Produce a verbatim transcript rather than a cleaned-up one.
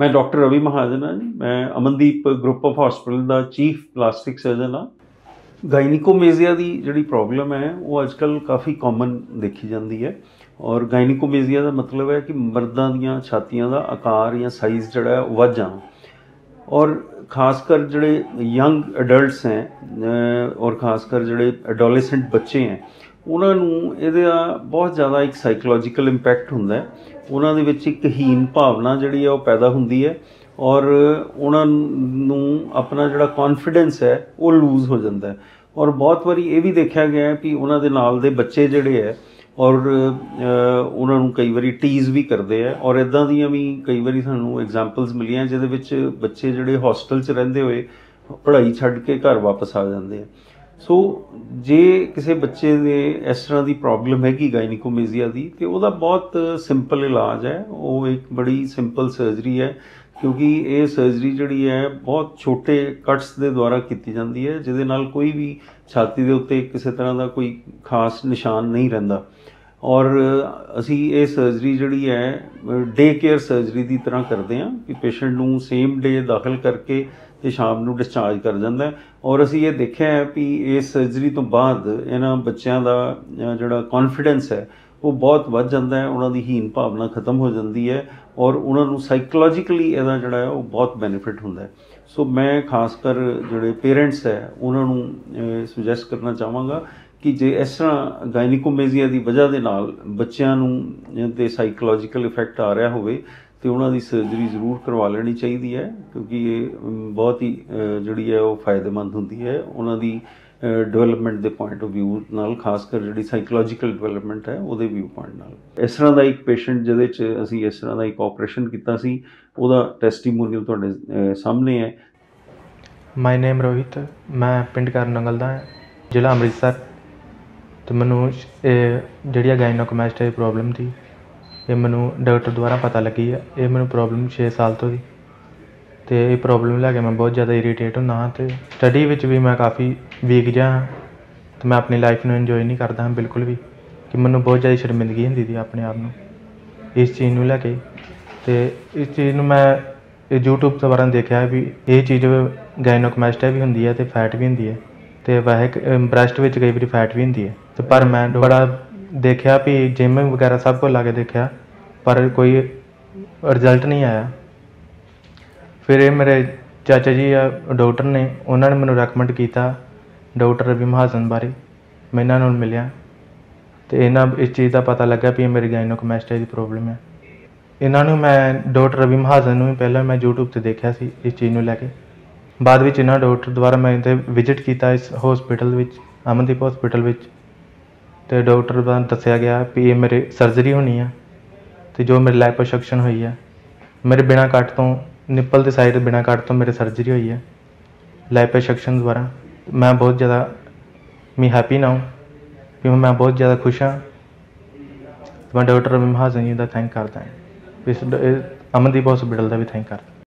मैं डॉक्टर रवि महाजन हाँ जी। मैं अमनदीप ग्रुप ऑफ हॉस्पिटल का चीफ प्लास्टिक सर्जन हाँ। गायनेकोमैस्टिया की जी प्रॉब्लम है वो आजकल काफ़ी कॉमन देखी जाती है और गायनेकोमैस्टिया का मतलब है कि मर्दा दियाँ छातियाँ का आकार या साइज़ जोड़ा वध जाना और खासकर जोड़े यंग अडल्ट हैं और खासकर जोड़े एडोलेसेंट बच्चे हैं उन्होंने ये बहुत ज़्यादा एक साइकोलॉजिकल इम्पैक्ट होंगे। उन्होंने एक हीन भावना जी पैदा होंगी है और उन्होंने अपना जोड़ा कॉन्फिडेंस है वो लूज़ हो जाता है और बहुत बारी ये भी देखा गया है कि उन्होंने नाल दे बच्चे जोड़े है और उन्होंने कई बार टीज़ भी करते हैं और इदा दियाँ भी कई बारी सानू एग्जाम्पल्स मिलियाँ जिहदे विच बच्चे जोड़े हॉस्टल च रहिंदे होए पढ़ाई छड्ड के घर वापस आ जाते हैं। सो जे किसी बच्चे दे इस तरह की प्रॉब्लम हैगी गायनेकोमैस्टिया की तो वह बहुत सिंपल इलाज है, वो एक बड़ी सिंपल सर्जरी है क्योंकि ये सर्जरी जी है बहुत छोटे कट्स के द्वारा की जाती है जिदे नाल कोई भी छाती के उत्ते किसी तरह का कोई खास निशान नहीं रहिंदा और असी ये सर्जरी जी है डे केयर सर्जरी की तरह करते हैं कि पेशेंट को सेम डे दाखिल करके तो शाम को डिस्चार्ज कर जाता है और असी ये देखा है कि इस सर्जरी तो बाद इन्ह बच्चों का जोड़ा कॉन्फिडेंस है वो बहुत बढ़ जाता है, उन्होंने हीन भावना खत्म हो जाती है और उन्होंने साइकोलॉजिकली इसका जोड़ा वो बहुत बेनीफिट होंगे। सो मैं खासकर जोड़े पेरेंट्स है उन्होंने सुजैसट करना चाहवागा कि जे इस तरह गायनेकोमैस्टिया की वजह के नाल बच्चों को साइकोलॉजिकल इफैक्ट आ रहा हो तो उन्होंने सर्जरी जरूर करवा लेनी चाहिए है क्योंकि ये बहुत ही जी है वो फायदेमंद होंगी है उन्होंने डेवलपमेंट के पॉइंट ऑफ व्यू नाल खासकर जी साइकोलॉजिकल डेवलपमेंट है वो व्यू पॉइंट नाल। इस तरह का एक पेशेंट जिहदे असी इस तरह का एक ऑपरेशन किया सी उहदा टेस्टीमोनियल तुहाडे सामने है। माय नेम रोहित, मैं पिंड करनंगल दा जिला अमृतसर तो मैनूं जिहड़ी गायनेकोमैस्टिया की प्रॉब्लम थी ये मैनू डॉक्टर द्वारा पता लगी है। ये मैनू प्रॉब्लम छे साल तो थी तो ये प्रॉब्लम लैके मैं बहुत ज़्यादा इरीटेट होंदा हाँ तो स्टडी विच भी मैं काफ़ी वीक जा हाँ तो मैं अपनी लाइफ में इंजॉय नहीं करता हाँ बिल्कुल भी कि मैनू बहुत ज़्यादा शर्मिंदगी होंदी थी अपने आप में इस चीज़ को लैके तो इस चीज़ में मैं यूट्यूब द्वारा देखा भी ये चीज़ गायनेकोमैस्टिया भी होंदी है तो फैट भी होंदी है तो वैसे ब्रेस्ट में कई बार फैट भी होंदी है तो पर मैं बड़ा देखा भी जिम वगैरह सब कुछ ला के देखा पर कोई रिजल्ट नहीं आया। फिर ये मेरे चाचा जी या डॉक्टर ने उन्होंने मैं रैकमेंड किया डॉक्टर रवि महाजन बारे, मैं इन्होंने मिलिया तो इन्होंने इस चीज़ का पता लगा भी मेरी गायनेकोमैस्टिया की प्रॉब्लम है। इन्होंने मैं डॉक्टर रवि महाजन भी पहले मैं यूट्यूब से देखा सी इस चीज़ में लैके बाद इन्होंने डॉक्टर द्वारा मैं इतने विजिट किया इस हॉस्पिटल अमनदीप हॉस्पिटल तो डॉक्टर द्वारा दसिया गया कि ये मेरे सर्जरी होनी है तो जो मेरे लाइपोसक्शन हुई है मेरे बिना कट तो निप्पल के साइड बिना कट तो मेरी सर्जरी हुई है लाइपोसक्शन द्वारा। मैं बहुत ज़्यादा मैं हैप्पी ना हूँ क्योंकि मैं बहुत ज़्यादा खुश हाँ तो मैं डॉक्टर रवि महाजन जी का थैंक करता है इस अमनदीप हॉस्पिटल का भी थैंक करता।